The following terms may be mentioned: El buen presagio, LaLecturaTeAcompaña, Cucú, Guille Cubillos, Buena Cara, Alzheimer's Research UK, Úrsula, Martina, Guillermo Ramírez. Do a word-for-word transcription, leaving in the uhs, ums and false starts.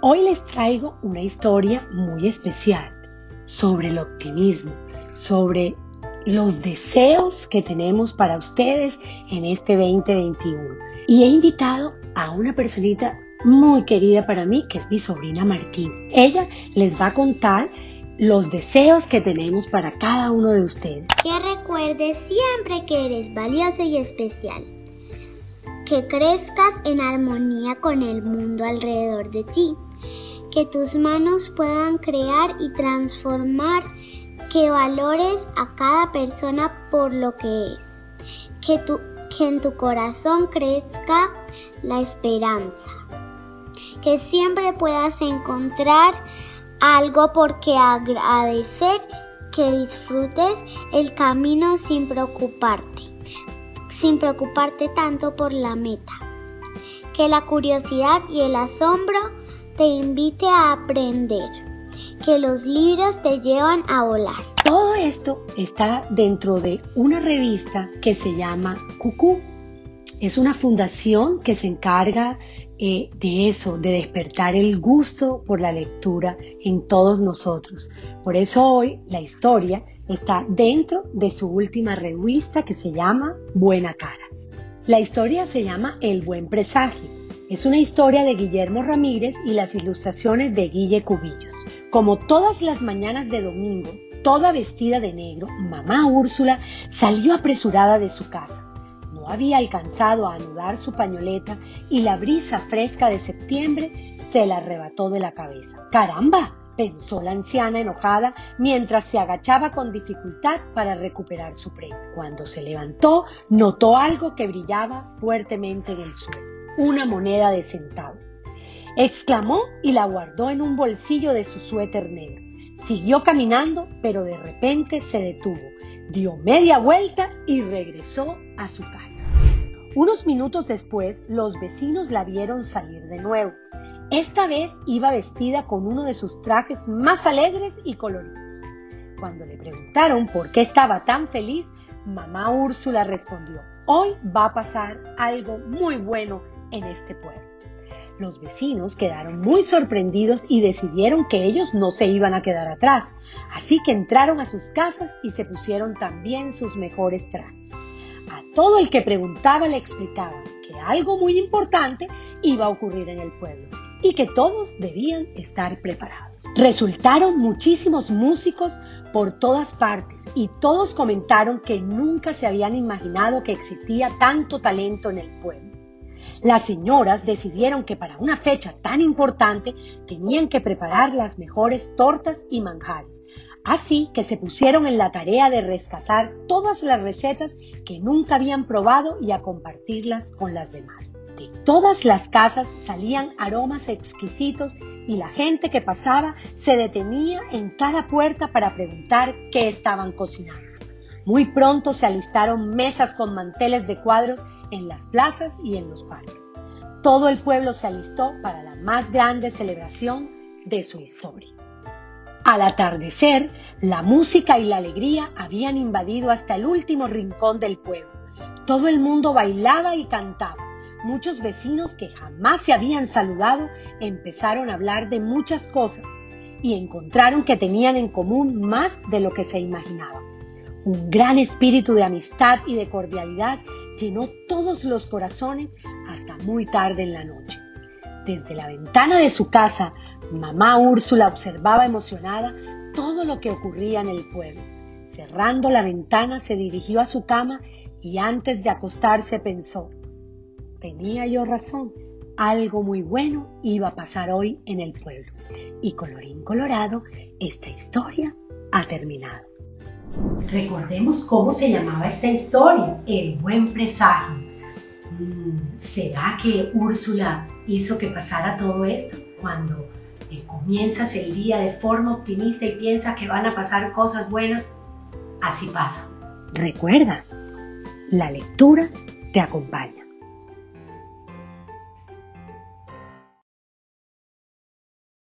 Hoy les traigo una historia muy especial sobre el optimismo, sobre los deseos que tenemos para ustedes en este veinte veintiuno. Y he invitado a una personita muy querida para mí, que es mi sobrina Martina. Ella les va a contar los deseos que tenemos para cada uno de ustedes. Que recuerdes siempre que eres valioso y especial. Que crezcas en armonía con el mundo alrededor de ti. Que tus manos puedan crear y transformar. Que valores a cada persona por lo que es. Que tu Que en tu corazón crezca la esperanza. Que siempre puedas encontrar algo por qué agradecer. Que disfrutes el camino sin preocuparte. Sin preocuparte tanto por la meta. Que la curiosidad y el asombro te invite a aprender. Que los libros te llevan a volar. Todo esto está dentro de una revista que se llama Cucú. Es una fundación que se encarga eh, de eso, de despertar el gusto por la lectura en todos nosotros. Por eso hoy la historia está dentro de su última revista que se llama Buena Cara. La historia se llama El buen presagio. Es una historia de Guillermo Ramírez y las ilustraciones de Guille Cubillos. Como todas las mañanas de domingo, toda vestida de negro, mamá Úrsula salió apresurada de su casa. No había alcanzado a anudar su pañoleta y la brisa fresca de septiembre se la arrebató de la cabeza. ¡Caramba!, pensó la anciana enojada mientras se agachaba con dificultad para recuperar su premio. Cuando se levantó, notó algo que brillaba fuertemente en el suelo. Una moneda de centavo. Exclamó y la guardó en un bolsillo de su suéter negro. Siguió caminando, pero de repente se detuvo, dio media vuelta y regresó a su casa. Unos minutos después, los vecinos la vieron salir de nuevo. Esta vez iba vestida con uno de sus trajes más alegres y coloridos. Cuando le preguntaron por qué estaba tan feliz, mamá Úrsula respondió: «Hoy va a pasar algo muy bueno en este pueblo». Los vecinos quedaron muy sorprendidos y decidieron que ellos no se iban a quedar atrás, así que entraron a sus casas y se pusieron también sus mejores trajes. A todo el que preguntaba le explicaban que algo muy importante iba a ocurrir en el pueblo y que todos debían estar preparados. Resultaron muchísimos músicos por todas partes y todos comentaron que nunca se habían imaginado que existía tanto talento en el pueblo. Las señoras decidieron que para una fecha tan importante tenían que preparar las mejores tortas y manjares. Así que se pusieron en la tarea de rescatar todas las recetas que nunca habían probado y a compartirlas con las demás. De todas las casas salían aromas exquisitos y la gente que pasaba se detenía en cada puerta para preguntar qué estaban cocinando. Muy pronto se alistaron mesas con manteles de cuadros en las plazas y en los parques. Todo el pueblo se alistó para la más grande celebración de su historia. Al atardecer, la música y la alegría habían invadido hasta el último rincón del pueblo. Todo el mundo bailaba y cantaba. Muchos vecinos que jamás se habían saludado empezaron a hablar de muchas cosas y encontraron que tenían en común más de lo que se imaginaban. Un gran espíritu de amistad y de cordialidad llenó todos los corazones hasta muy tarde en la noche. Desde la ventana de su casa, mamá Úrsula observaba emocionada todo lo que ocurría en el pueblo. Cerrando la ventana, se dirigió a su cama y antes de acostarse pensó: «Tenía yo razón, algo muy bueno iba a pasar hoy en el pueblo». Y colorín colorado, esta historia ha terminado. Recordemos cómo se llamaba esta historia, El buen presagio. ¿Será que Úrsula hizo que pasara todo esto? Cuando comienzas el día de forma optimista y piensas que van a pasar cosas buenas, así pasa. Recuerda, la lectura te acompaña.